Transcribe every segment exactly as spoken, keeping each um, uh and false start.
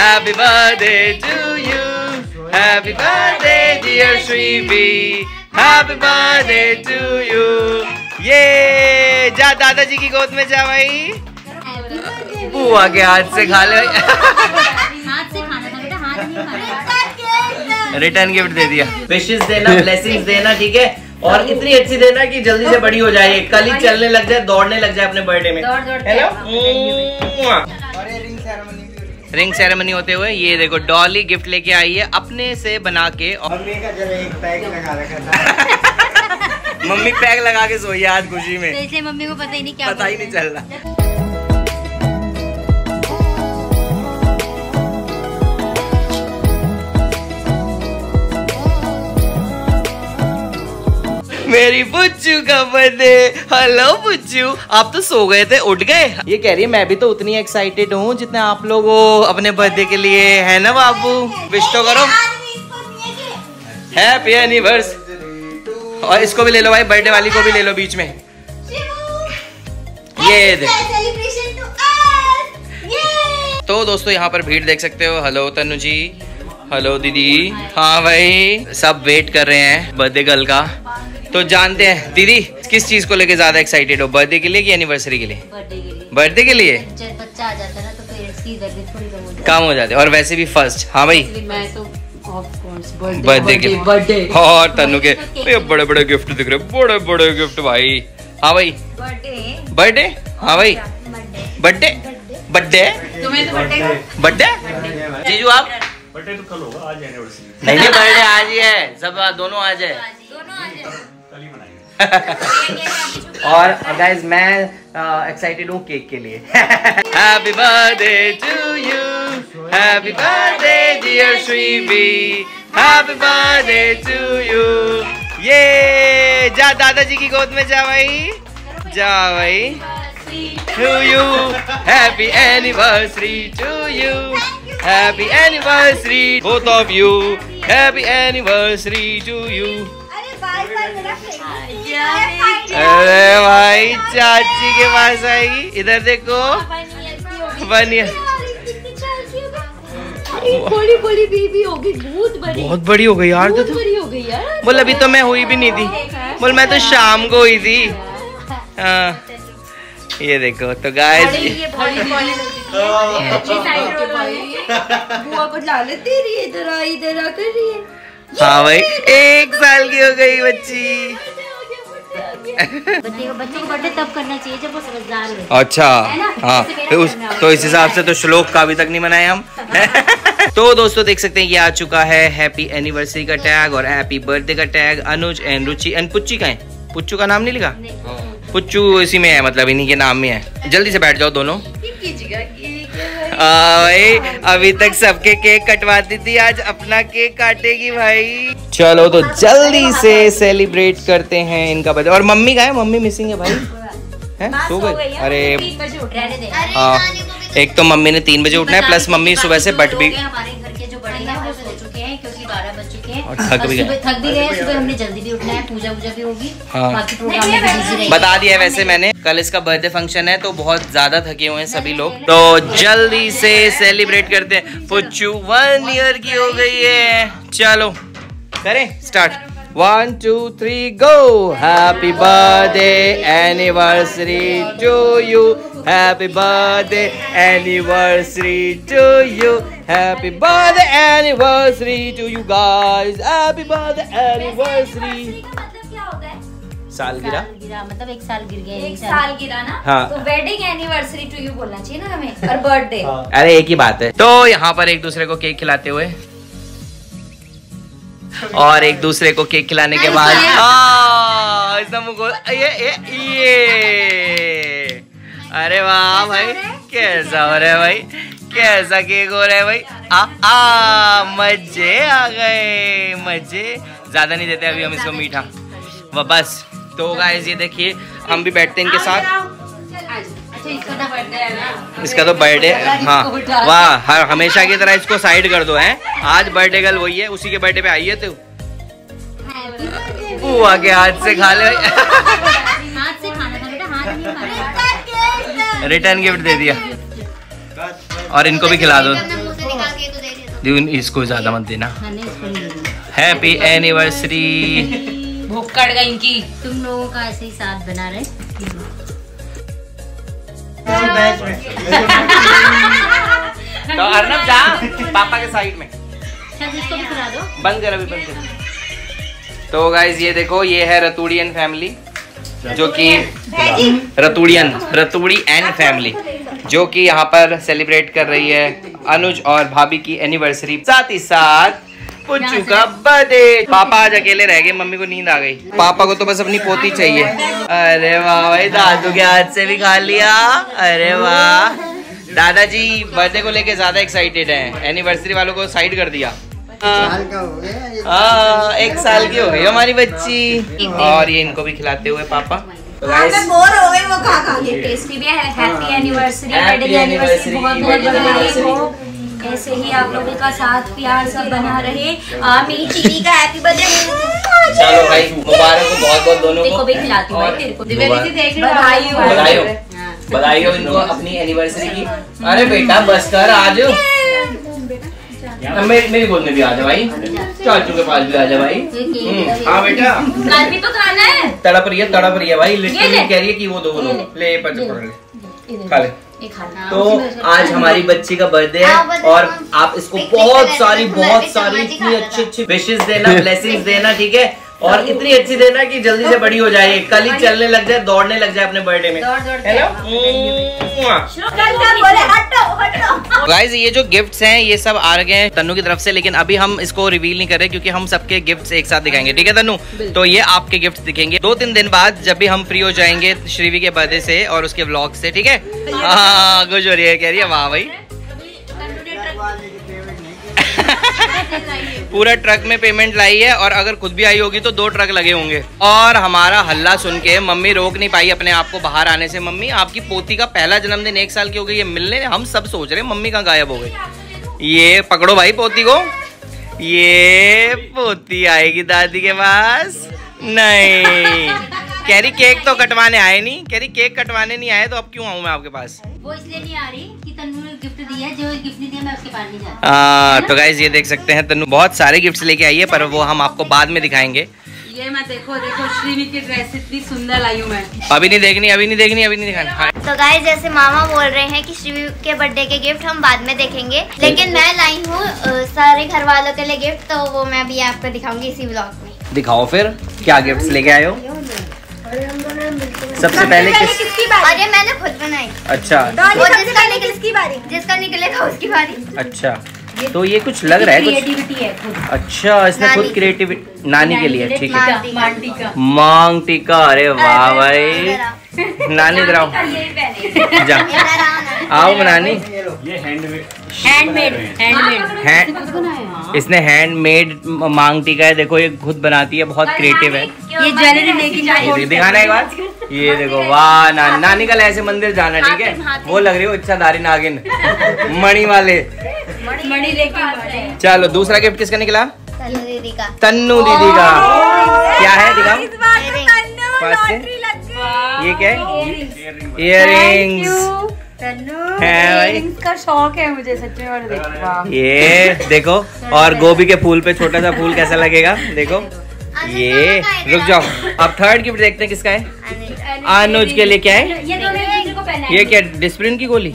Happy birthday to you. Happy birthday dear Shreevi. Happy birthday to you. ये जा दादाजी की गोद में जा भाई। बुआ के हाथ से खा ले। रिटर्न गिफ्ट दे दिया। विशेष देना, ब्लेसिंग्स देना, ठीक है, और इतनी अच्छी देना कि जल्दी से बड़ी हो जाए, कल ही चलने लग जाए, दौड़ने लग जाए अपने बर्थडे में। हेलो। रिंग सेरेमनी होते हुए ये देखो डॉली गिफ्ट लेके आई है अपने से बना के, और मम्मी का जरा एक पैक लगा रखा था। मम्मी पैक लगा के सोई आज खुशी में, इसलिए मम्मी को पता ही नहीं, क्या पता ही नहीं चल रहा। मेरी बुच्चू का बर्थडे। हेलो बुच्चू, आप तो सो गए थे, उठ गए? ये कह रही है मैं भी तो उतनी एक्साइटेड हूँ जितने आप लोग हो अपने बर्थडे के लिए, है ना बाबू? विश तो करो। Happy anniversary. और इसको भी ले लो भाई, बर्थडे वाली को भी ले लो बीच में। ये देखो तो दोस्तों यहाँ पर भीड़ देख सकते हो। हेलो तनु जी, हेलो दीदी। हाँ भाई सब वेट कर रहे हैं बर्थडे कल का। तो जानते हैं दीदी किस चीज को लेके ज्यादा एक्साइटेड हो, बर्थडे के लिए कि एनिवर्सरी के लिए? बर्थडे के लिए। बच्चा आ जाता है ना तो पेरेंट्स की जरूरत थोड़ी कम हो जाती है, कम हो जाती है, और वैसे भी फर्स्ट। हाँ भाई मैं तो बर्थडे के लिए, और तनु के बड़े बड़े गिफ्ट दिख रहे, बड़े बड़े गिफ्ट भाई। हाँ भाई बर्थडे। हाँ भाई बर्थडे बर्थडे बर्थडे। जीजू आप बर्थडे तो कल होगा, आज एनिवर्सरी नहीं, बर्थडे आज ही है, सब दोनों आज है, दोनों आज है। और गाइस मैं एक्साइटेड हूँ केक के लिए। Happy birthday to you, happy birthday dear Shrivi, happy birthday to you. ये जा दादाजी की गोद में जा भाई, जा भाई। To you happy anniversary, to you happy anniversary, both of you happy anniversary to you. अरे भाई चाची के पास आएगी, इधर देखो बनिया, बड़ी बड़ी बीबी हो गई, बहुत बड़ी, बहुत बड़ी हो गई यार, बहुत बड़ी हो गई यार। बोल अभी तो मैं हुई भी नहीं थी, बोल मैं तो शाम को हुई थी। हाँ ये देखो तो गाइस बुआ को लालच दे रही है, इधर आ इधर आ कर रही है। हाँ भाई एक साल की हो गई बच्ची। बच्चे को बच्चे को बर्थडे तब करना चाहिए जब वो समझदार हो। अच्छा हाँ उस, तो इस हिसाब से तो श्लोक का अभी तक नहीं मनाए हम। तो दोस्तों देख सकते हैं ये आ चुका है हैप्पी एनिवर्सरी का टैग और हैप्पी बर्थडे का tag. Anuj and Ruchi and Puchchi का है, पुच्चू का नाम नहीं लिखा, पुच्चू इसी में है, मतलब इन्हीं के नाम में है। जल्दी से बैठ जाओ दोनों। भाई अभी तक सबके केक कटवाती थी, आज अपना केक काटेगी भाई। चलो तो जल्दी से सेलिब्रेट करते हैं इनका बर्थडे। और मम्मी का है, मम्मी मिसिंग है भाई, हैं सो गई। अरे हाँ एक तो मम्मी ने तीन बजे उठना है, प्लस मम्मी सुबह से बट भी थक भी गए, थक भी गए। सुबह हमने जल्दी भी उठना है, पूजा पूजा भी होगी, बाकी प्रोग्राम में बिजी रहेंगे। बता दिया वैसे मैंने, कल इसका बर्थडे फंक्शन है तो बहुत ज्यादा थके हुए हैं सभी लोग, तो जल्दी से सेलिब्रेट करते हैं। पुच्चू वन ईयर की हो गई है, चलो करें start. One two three go. Happy birthday anniversary to you, happy birthday anniversary to you, happy birthday anniversary to you guys, happy birthday anniversary. साल गिरा, गिरा मतलब एक साल गिर गया, एक साल गिरा ना। हाँ तो वेडिंग एनिवर्सरी टू यू बोलना चाहिए ना हमें, और बर्थडे अरे एक ही बात है। तो यहाँ पर एक दूसरे को केक खिलाते हुए और एक दूसरे को केक खिलाने के बाद ये ये ये अरे वाह भाई कैसा हो रहा है भाई, कैसा केक हो रहा है भाई। आ आ मजे आ गए, मजे। ज्यादा नहीं देते अभी हम इसको मीठा, वह बस। तो गाइस ये देखिए हम भी बैठते हैं इनके साथ। इसका तो बर्थडे। हाँ वाह, हमेशा की तरह इसको साइड कर दो हैं, आज बर्थडे गर्ल वही है, उसी के बर्थडे पे आई है तू। बुआ के हाथ से खा ले। रिटर्न गिफ्ट दे दिया, और इनको भी खिला दो। लेकिन इसको ज्यादा मत देना। Happy anniversary. भूख कट गई इनकी। तुम लोगों का ऐसे ही साथ बना रहे। तो अर्नब जा पापा के साइड में। इसको भी खिला दो। बंद कर अभी बंद कर। तो गाइज ये देखो, ये है रतूड़ियन फैमिली, जो कि रतूड़ियन रतूड़ी एंड फैमिली जो कि यहाँ पर सेलिब्रेट कर रही है अनुज और भाभी की एनिवर्सरी, साथ ही साथ पुच्चू का बर्थडे। पापा आज अकेले रह गए, मम्मी को नींद आ गई। पापा को तो बस अपनी पोती चाहिए। अरे वाह भाई, दादू के हाथ से भी खा लिया। अरे वाह, दादाजी बर्थडे को लेके ज्यादा एक्साइटेड हैं, एनिवर्सरी वालों को साइड कर दिया। साल का हो गया, आ, एक साल की हो गई हमारी बच्ची। और ये इनको भी खिलाते हुए पापा। तो मैं बोर हो गई वो खा खा के। टेस्टी भी है। हैप्पी एनिवर्सरी, बर्थडे एनिवर्सरी, बहुत बहुत बधाई हो। ऐसे ही आप लोगों का साथ प्यार सब बना रहे। आ, मेरी चीनी का हैप्पी बर्थडे। चलो भाई मुबारक हो बहुत बहुत दोनों को। भी खिलाती हूं भाई तेरे को। दिव्या दीदी देख रही हो, बधाई हो बधाई हो बधाई हो इनको अपनी एनिवर्सरी की। अरे बेटा बस कर, आ जाओ मेरे गोद में भी, आ जाओ भाई चाचू के पास भी, आ जाओ भाई। हाँ बेटा कल भी तो खाना है। तड़प रही है तड़प रही है भाई, लिटरली कह रही है कि वो दो दो ले ले खा ले। तो आज हमारी बच्ची का बर्थडे है और आप इसको बहुत सारी बहुत सारी इतनी अच्छी अच्छी विशेष देना, ब्लेसिंग्स देना, ठीक है। और इतनी अच्छी देना कि जल्दी से बड़ी हो जाए, कल ही चलने लग जाए, दौड़ने लग जाए अपने बर्थडे में। गाइस ये जो गिफ्ट्स हैं ये सब आ गए हैं तनु की तरफ से, लेकिन अभी हम इसको रिवील नहीं कर रहे क्योंकि हम सबके गिफ्ट्स एक साथ दिखाएंगे, ठीक है तनु। तो ये आपके गिफ्ट्स दिखेंगे दो तीन दिन बाद, जब भी हम फ्री हो जाएंगे श्रीवी के बर्थडे से और उसके व्लॉग से, ठीक है। हाँ खुश हो रही है, कह रही है वाह भाई। पूरा ट्रक में पेमेंट लाई है और अगर खुद भी आई होगी तो दो ट्रक लगे होंगे। और हमारा हल्ला सुन के मम्मी रोक नहीं पाई अपने आप को बाहर आने से। मम्मी आपकी पोती का पहला जन्मदिन एक साल की हो गई है मिलने, हम सब सोच रहे मम्मी कहाँ गायब हो गई। ये पकड़ो भाई पोती को, ये पोती आएगी दादी के पास। नहीं कह रही केक तो कटवाने आए नहीं, कह रही केक कटवाने नहीं आए तो अब क्यों आऊँ मैं आपके पास। वो इसलिए नहीं आ रही कि तनु ने गिफ्ट दिया, जो गिफ्ट दिया मैं उसके पास नहीं जाती। आ, तो गाइस ये देख सकते हैं तनु बहुत सारे गिफ्ट्स लेके आई है, पर वो हम आपको बाद में दिखाएंगे। ये मैं देखो देखो श्रीवी की ड्रेस इतनी सुंदर लाई हूँ मैं। अभी नहीं देखनी अभी नहीं देखनी अभी नहीं दिखाना। तो गाइस जैसे मामा बोल रहे हैं कि श्रीवी के बर्थडे के गिफ्ट हम बाद में देखेंगे, लेकिन मैं लाई हूँ सारे घर वालों के लिए गिफ्ट, तो वो मैं भी आपको दिखाऊंगी इसी व्लॉग में। दिखाओ फिर क्या गिफ्ट लेके आए हो। सबसे पहले किस... किसकी बारी? अरे मैंने खुद बनाई। अच्छा वो जिसका निकले किसकी बारी? जिसका निकलेगा उसकी बारी। अच्छा तो ये कुछ लग रहा है क्रिएटिविटी है खुद। अच्छा इसने खुद क्रिएटिविटी नानी के लिए, ठीक है। मांग टीका, अरे वाह भाई। नानी इधर आओ, जा आओ नानी। हैंडमेड हैंडमेड इसने हैंडमेड मांग टीका है, देखो ये खुद बनाती है, बहुत क्रिएटिव है। ये ज्वेलरी लेके जाएगी, दिखाना एक बार। ये देखो वाह, ना, नानी का ऐसे मंदिर जाना, ठीक है। वो लग रही हो इच्छा दारी नागिन मणि वाले मणि लेके। चलो दूसरा गिफ्ट किसका निकला? तन्नू दीदी का। तन्नू दीदी का क्या है दिखाओ। ये क्या है? इयररिंग्स है, इसका शौक है मुझे सच में। और देखो ये देखो, और गोभी के फूल पे छोटा सा फूल कैसा लगेगा, देखो ये। रुक जाओ अब थर्ड गिफ्ट देखते हैं किसका है। अनुज के लिए क्या है? ये क्या डिस्प्रिन की गोली?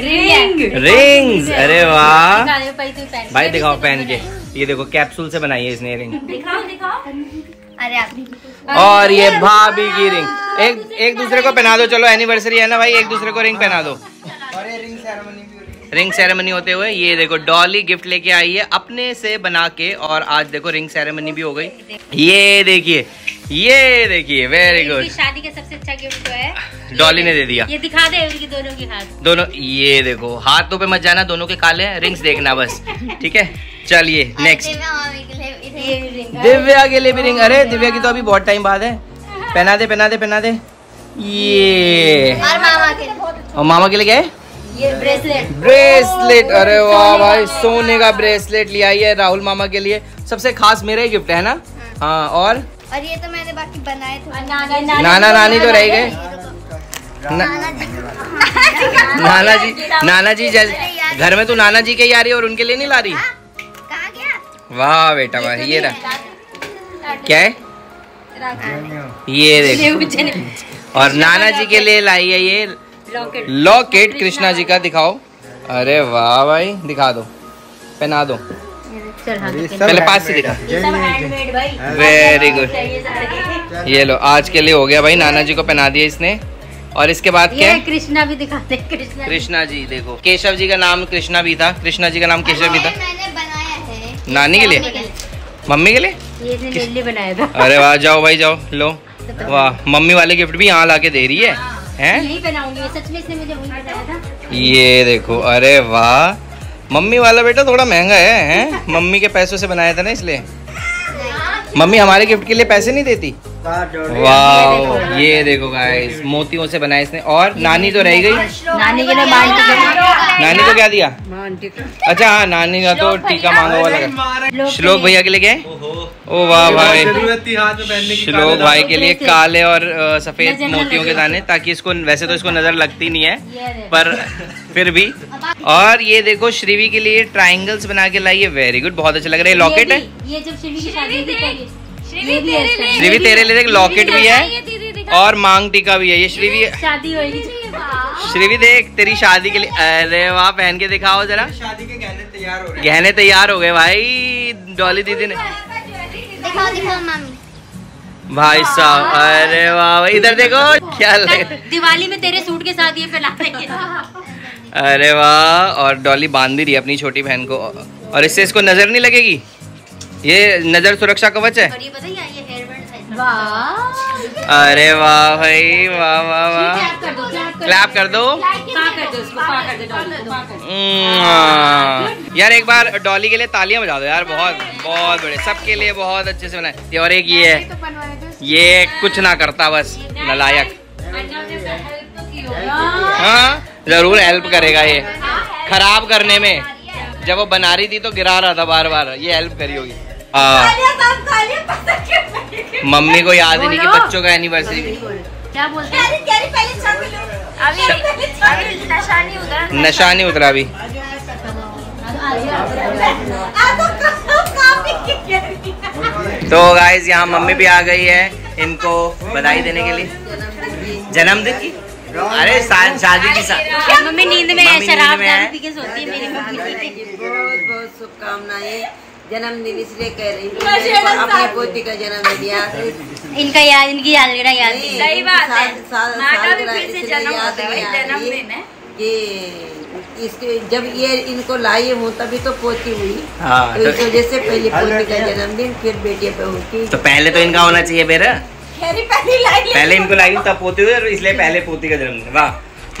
रिंग रिंग्स, अरे वाह भाई। दिखाओ पहन के, ये देखो कैप्सूल से बनाई है इसने रिंग। अरे और ये भाभी की रिंग। एक एक दूसरे को पहना दो, चलो एनिवर्सरी है ना भाई, एक दूसरे को रिंग पहना दो। और ये रिंग सेरेमनी भी, रिंग सेरेमनी होते हुए ये देखो डॉली गिफ्ट लेके आई है अपने से बना के, और आज देखो रिंग सेरेमनी भी हो गई। ये देखिए ये देखिए, वेरी गुड। शादी का सबसे अच्छा गिफ्ट है, डॉली ने दे दिया। ये दिखा दे उनकी दोनों के हाथ, दोनों ये देखो। हाथों पे मत जाना, दोनों के काले हैं, रिंग्स देखना बस, ठीक है। चलिए नेक्स्ट, दिव्या के लिए भी रिंग। अरे दिव्या की तो अभी बहुत टाइम बाद है, पहना दे पहना दे पहना दे। ये और मामा के लिए, और मामा के लिए क्या है? ये ब्रेसलेट ब्रेसलेट अरे वाह भाई, सोने का ब्रेसलेट लिया है राहुल मामा के लिए। सबसे खास मेरा ही गिफ्ट है ना। हाँ और और ये तो मैंने बाकी बनाए थे। नाना नानी तो रह गए। नाना जी नाना जी जैसे घर में तो नाना जी के ही आ रही है और उनके लिए नहीं ला रही। वाह बेटा वाह, ये रहा क्या है ये देखो, और नाना जी के लिए लाई है ये लॉकेट कृष्णा जी का। दिखाओ, अरे वाह भाई दिखा दो, पहना दो, पहले पास से दिखा। वेरी गुड, ये लो आज के लिए हो गया भाई, नाना जी को पहना दिया इसने। और इसके बाद क्या है, कृष्णा भी दिखाते हैं। कृष्णा जी देखो, केशव जी का नाम कृष्णा भी था, कृष्णा जी का नाम केशव भी था। नानी के लिए, मम्मी के लिए ये बनाया था। अरे वाह, जाओ भाई जाओ, लो वाह, मम्मी वाले गिफ्ट भी यहाँ ला के दे रही है, हैं? यही बनाऊंगी, सच में इसने मुझे वही बताया था। ये देखो, अरे वाह, मम्मी वाला बेटा थोड़ा महंगा है, हैं? मम्मी के पैसों से बनाया था ना, इसलिए मम्मी हमारे गिफ्ट के लिए पैसे नहीं देती। वाह, ये देखो गाइस, मोतियों से बनाया इसने। और नानी तो रह गई, नानी के लिए नानी को क्या दिया? अच्छा हाँ, नानी का तो टीका मांगो वाला। श्लोक भैया के लिए क्या है? ओ वाह भाई, श्लोक भाई के लिए काले और सफेद मोतियों के दाने, ताकि इसको, वैसे तो इसको नजर लगती नहीं है पर फिर भी। और ये देखो श्रीवी के लिए ट्राइंगल्स बना के लाई है, वेरी गुड, बहुत अच्छा लग रहा है। लॉकेट है ये, जब श्रीवी श्रीवी तेरे लिए लॉकेट भी है और मांग टीका भी है। ये श्रीवी शादी होगी, श्रीवी देख तेरी शादी के लिए, अरे वाह, पहन के दिखाओ जरा। शादी के गहने तैयार हो गए, गहने तैयार हो गए भाई, डॉली दीदी ने। दिखाओ दिखाओ मम्मी, भाई साहब, अरे वाह, इधर देखो क्या लगे, दिवाली में तेरे सूट के साथ ये पहना देंगे। अरे वाह, और डॉली बांध भी रही है अपनी छोटी बहन को, और इससे इसको नजर नहीं लगेगी, ये नजर सुरक्षा कवच है। और ये पता है ये हेयरबैंड है। वाह, अरे वाह भाई, वाह वाह वाह, क्लैप कर दो, यार एक बार डॉली के लिए तालियां बजा दो यार, बहुत बहुत बड़े, सबके लिए बहुत अच्छे से बनाए। और एक ये है, ये कुछ ना करता बस, नलायक। हाँ जरूर हेल्प करेगा ये, खराब करने में, जब वो बना रही थी तो गिरा रहा था बार बार, ये हेल्प करी होगी। मम्मी को याद ही नहीं कि बच्चों का एनिवर्सरी क्या बोलते हैं, नशा नहीं उतरा अभी। तो गाइस यहाँ मम्मी भी आ गई है इनको बधाई देने के लिए जन्मदिन की, अरे शादी के साथ। मम्मी नींद में है, शराब पी के सोती है मेरी मम्मी। बहुत बहुत शुभकामनाएं, जन्मदिन इसलिए कह रही हूँ, अपनी पोती का जन्मदिन याद, इनका याद, इनकी याद रहा, याद सही बात है, याद जन्मदिन है ये। इसके जब ये इनको लाए हूँ तभी तो पोती हुई, तो इस वजह से पहले पोती का जन्मदिन फिर बेटिया पे होती, तो पहले तो इनका होना चाहिए बेरा, पहले इनको लाई तब पोती हुई, और इसलिए पहले पोती का जन्मदिन। वाह,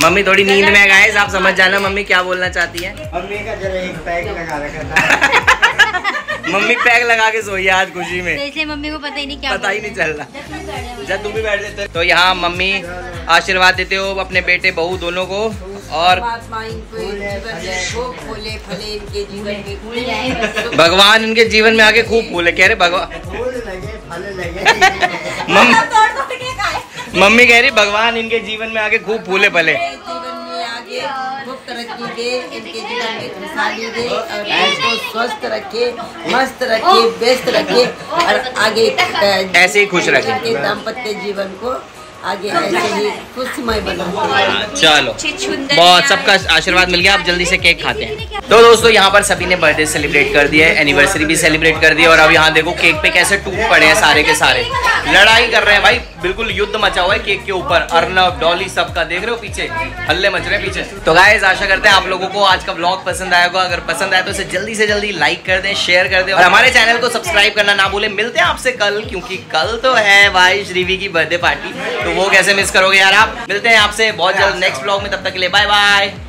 मम्मी थोड़ी नींद में गाइस, आप समझ जाना मम्मी क्या बोलना चाहती है। मम्मी का जरा एक पैक लगा रखा था। मम्मी पैक लगा के सोई आज खुशी में, इसलिए मम्मी को पता ही नहीं, क्या पता ही नहीं चल रहा। जब तुम भी बैठ जाते, तो यहाँ मम्मी आशीर्वाद देते हो अपने बेटे बहू दोनों को, और भगवान इनके जीवन में आके खूब फूले, कह रहे भगवान, मम्मी कह रही भगवान इनके जीवन में आके खूब फूले फले, खूब तरक्की दे, इनके जीवन में खुशहाली दे, और इसको स्वस्थ रखे, मस्त रखे, व्यस्त रखे, और आगे ऐसे ही खुश रखे, इनके दाम्पत्य जीवन को आगे ऐसे ही खुशमय बनाओ। चलो बहुत, सबका आशीर्वाद मिल गया, आप जल्दी से केक खाते हैं। तो दोस्तों यहाँ पर सभी ने बर्थडे सेलिब्रेट कर दिया है, एनिवर्सरी भी सेलिब्रेट कर दी है, और अब यहाँ देखो केक पे कैसे टूट पड़े हैं सारे के सारे, लड़ाई कर रहे हैं भाई, बिल्कुल युद्ध मचा हुआ है केक के ऊपर। अर्नब डॉली सबका देख रहे हो, पीछे हल्ले मच रहे हैं पीछे। तो गाइस आशा करते हैं आप लोगों को आज का ब्लॉग पसंद आया होगा, अगर पसंद आया तो इसे जल्दी से जल्दी लाइक कर दें, शेयर कर दें, और हमारे चैनल को सब्सक्राइब करना ना भूलें। मिलते हैं आपसे कल, क्योंकि कल तो है भाई श्रीवी की बर्थडे पार्टी, तो वो कैसे मिस करोगे यार आप। मिलते हैं आपसे बहुत जल्द नेक्स्ट ब्लॉग में, तब तक के लिए बाय बाय।